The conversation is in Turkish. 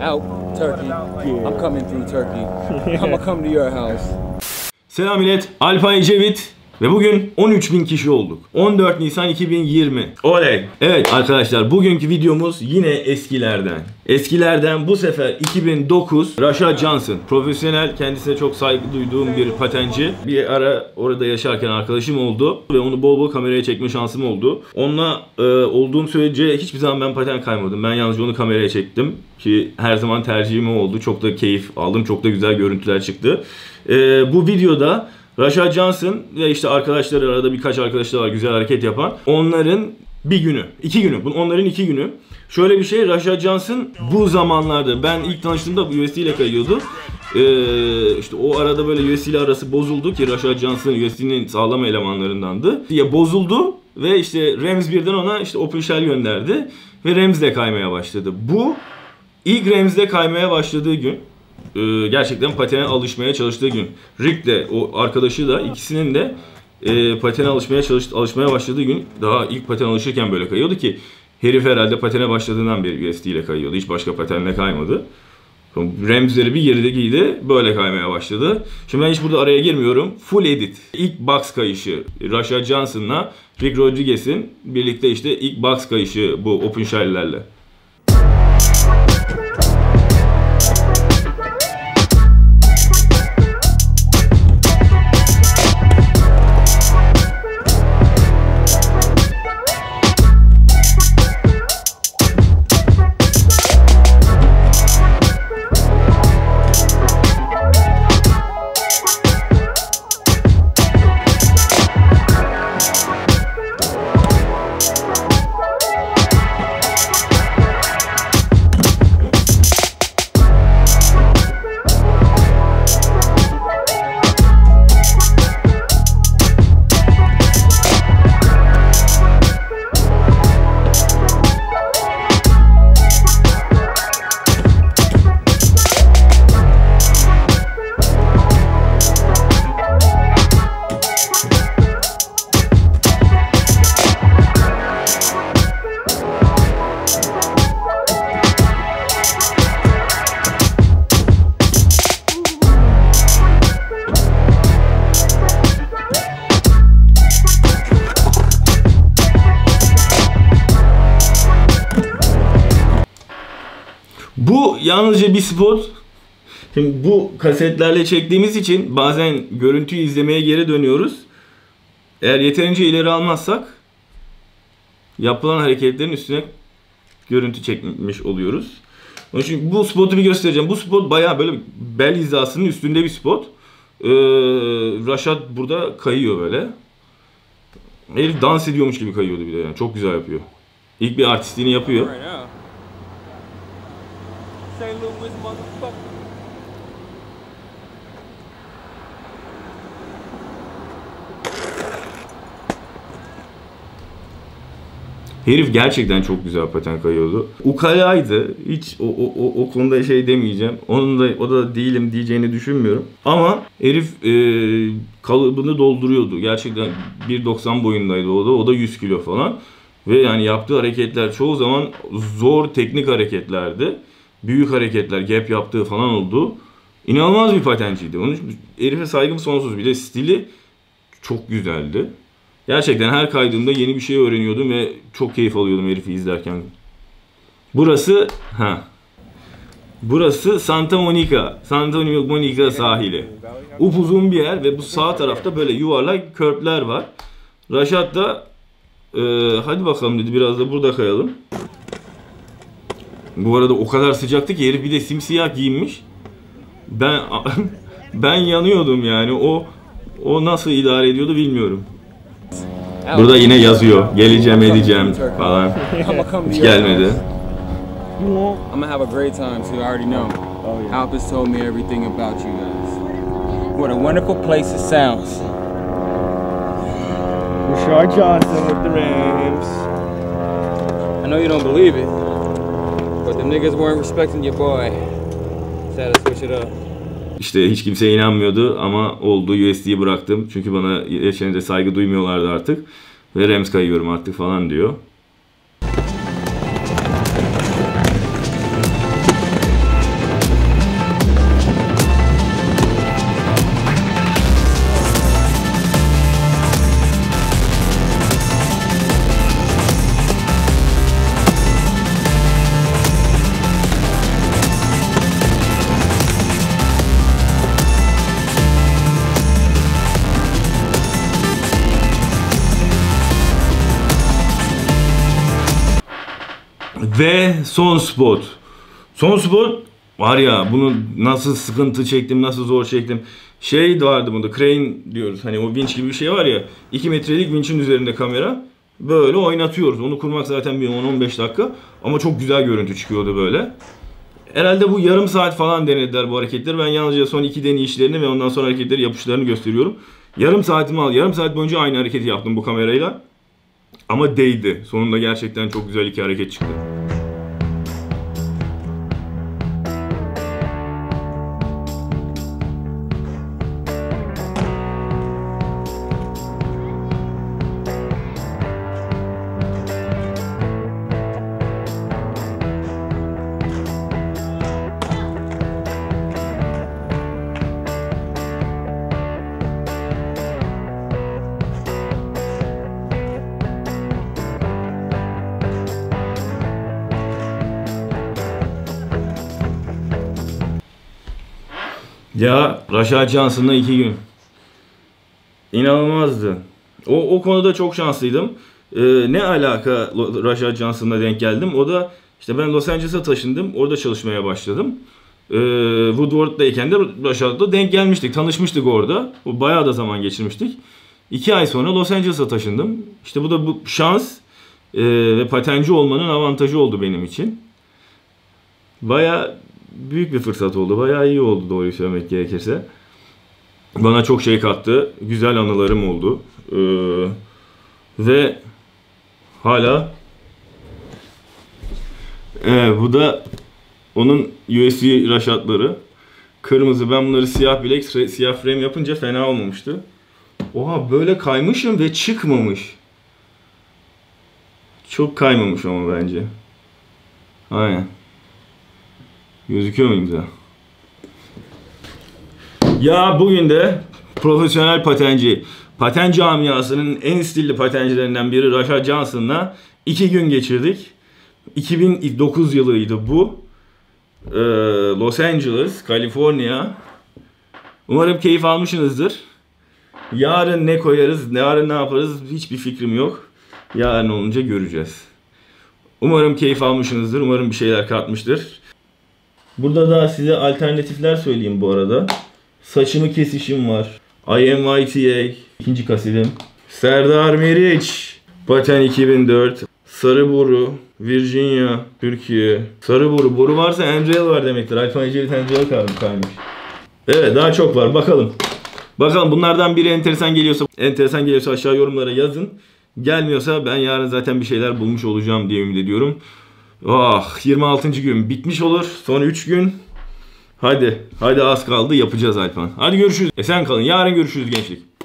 out Turkey. Yeah. I'm coming through Turkey. Yeah. I'm gonna come to your house. Selam millet. Alphan Ecevit ve bugün 13.000 kişi olduk. 14 Nisan 2020. Oley. Evet arkadaşlar, bugünkü videomuz yine eskilerden. Eskilerden bu sefer 2009 Richard Johnson. Profesyonel, kendisine çok saygı duyduğum bir patenci. Bir ara orada yaşarken arkadaşım oldu ve onu bol bol kameraya çekme şansım oldu. Onunla olduğum sürece hiçbir zaman ben paten kaymadım. Ben yalnızca onu kameraya çektim ki her zaman tercihim oldu. Çok da keyif aldım. Çok da güzel görüntüler çıktı. Bu videoda Richard Johnson ve işte arkadaşları, arada birkaç arkadaşlar var güzel hareket yapan. Onların bir günü, iki günü. Onların iki günü. Şöyle bir şey, Richard Johnson bu zamanlarda, ben ilk tanıştığımda USD ile kayıyordu. İşte o arada böyle USD ile arası bozuldu ki Richard Johnson USD'nin sağlam elemanlarındandı. Ya bozuldu ve işte Remz birden ona işte open shell gönderdi ve Remz de kaymaya başladı. Bu ilk Remz'de kaymaya başladığı gün. Gerçekten patene alışmaya çalıştığı gün. Rick de o arkadaşı da, ikisinin de patene alışmaya başladığı gün, daha ilk patene alışırken böyle kayıyordu ki herif herhalde patene başladığından beri USD ile kayıyordu. Hiç başka patenle kaymadı. Remzleri bir geride giydi, böyle kaymaya başladı. Şimdi ben hiç burada araya girmiyorum. Full edit. İlk box kayışı Richard Johnson'la Rick Rodriguez'in birlikte işte ilk box kayışı bu open shell'lerle. Bu yalnızca bir spot. Şimdi bu kasetlerle çektiğimiz için bazen görüntüyü izlemeye geri dönüyoruz. Eğer yeterince ileri almazsak yapılan hareketlerin üstüne görüntü çekmiş oluyoruz. Onun için bu spotu bir göstereceğim. Bu spot bayağı böyle bel hizasının üstünde bir spot. Raşat burada kayıyor böyle. Elif dans ediyormuş gibi kayıyordu bir de. Yani. Çok güzel yapıyor. İlk bir artistliğini yapıyor. Herif gerçekten çok güzel paten kayıyordu. Ukalaydı. Hiç o konuda şey demeyeceğim. Onun da, o da değilim diyeceğini düşünmüyorum. Ama herif kalıbını dolduruyordu. Gerçekten 1.90 boyundaydı o da. O da 100 kilo falan. Ve yani yaptığı hareketler çoğu zaman zor teknik hareketlerdi. Büyük hareketler, gap yaptığı falan oldu. İnanılmaz bir patenciydi. Onun için herife saygım sonsuz. Bir de stili çok güzeldi. Gerçekten her kaydımda yeni bir şey öğreniyordum ve çok keyif alıyordum herifi izlerken. Burası, burası Santa Monica. Santa Monica sahili. Upuzun bir yer ve bu sağ tarafta böyle yuvarlak körpler var. Raşat da hadi bakalım dedi, biraz da burada kayalım. Bu arada o kadar sıcaktı ki herif bir de simsiyah giyinmiş. Ben yanıyordum yani. O nasıl idare ediyordu bilmiyorum. Burada yine yazıyor. Geleceğim, edeceğim falan. Hiç gelmedi. I'm gonna have a great time, so you already know. Alp has told me everything about you guys. What a wonderful place it sounds. Richard Johnson with the Rams. I know you don't believe it. But the niggas weren't respecting your boy. Said to switch it up. İşte hiç kimseye inanmıyordu ama oldu, USD'yi bıraktım. Çünkü bana yaşayınca saygı duymuyorlardı artık. Ve Remz kayıyorum artık falan diyor. Ve son spot. Son spot var ya, bunu nasıl sıkıntı çektim, nasıl zor çektim. Şey vardı bunda, crane diyoruz. Hani o vinç gibi bir şey var ya. 2 metrelik vinçin üzerinde kamera. Böyle oynatıyoruz. Onu kurmak zaten bir 10-15 dakika. Ama çok güzel görüntü çıkıyordu böyle. Herhalde bu yarım saat falan denediler bu hareketleri. Ben yalnızca son 2 deneyişlerini ve ondan sonra hareketleri, yapışlarını gösteriyorum. Yarım saatimi aldı. Yarım saat boyunca aynı hareketi yaptım bu kamerayla. Ama değdi. Sonunda gerçekten çok güzel 2 hareket çıktı. Ya Richard Johnson'la 2 gün. İnanılmazdı. O konuda çok şanslıydım. Ne alaka Richard Johnson'la denk geldim. O da işte ben Los Angeles'a taşındım. Orada çalışmaya başladım. Woodward'dayken de Raşat'la denk gelmiştik. Tanışmıştık orada. Bayağı da zaman geçirmiştik. 2 ay sonra Los Angeles'a taşındım. İşte bu da bu şans ve patenci olmanın avantajı oldu benim için. Bayağı büyük bir fırsat oldu. Bayağı iyi oldu doğruyu söylemek gerekirse. Bana çok şey kattı. Güzel anılarım oldu. Ve hala bu da onun USD Raşatları. Kırmızı. Ben bunları siyah bilek, siyah frame yapınca fena olmamıştı. Oha, böyle kaymışım ve çıkmamış. Çok kaymamış ama bence. Aynen. Gözüküyor muyum da? Ya bugün de profesyonel patenci, paten camiasının en stilli patencilerinden biri Richard Johnson'la 2 gün geçirdik. 2009 yılıydı bu. Los Angeles, California. Umarım keyif almışsınızdır. Yarın ne koyarız, yarın ne yaparız hiçbir fikrim yok. Yarın olunca göreceğiz. Umarım keyif almışsınızdır, umarım bir şeyler katmıştır. Burada da size alternatifler söyleyeyim bu arada. Saçımı kesişim var. IMYTA, 2. kasidim. Serdar Meriç, Paten 2004. Sarı boru, Virginia, Türkiye. Sarı boru, boru varsa Enreal var demektir. Alphan Ecevit Enreal kalmış. Evet, daha çok var, bakalım. Bakalım bunlardan biri enteresan geliyorsa aşağı yorumlara yazın. Gelmiyorsa ben yarın zaten bir şeyler bulmuş olacağım diye ümit ediyorum. Ah, 26. gün bitmiş olur. Son 3 gün. Hadi az kaldı, yapacağız Alphan. Hadi görüşürüz. Esen kalın. Yarın görüşürüz gençlik.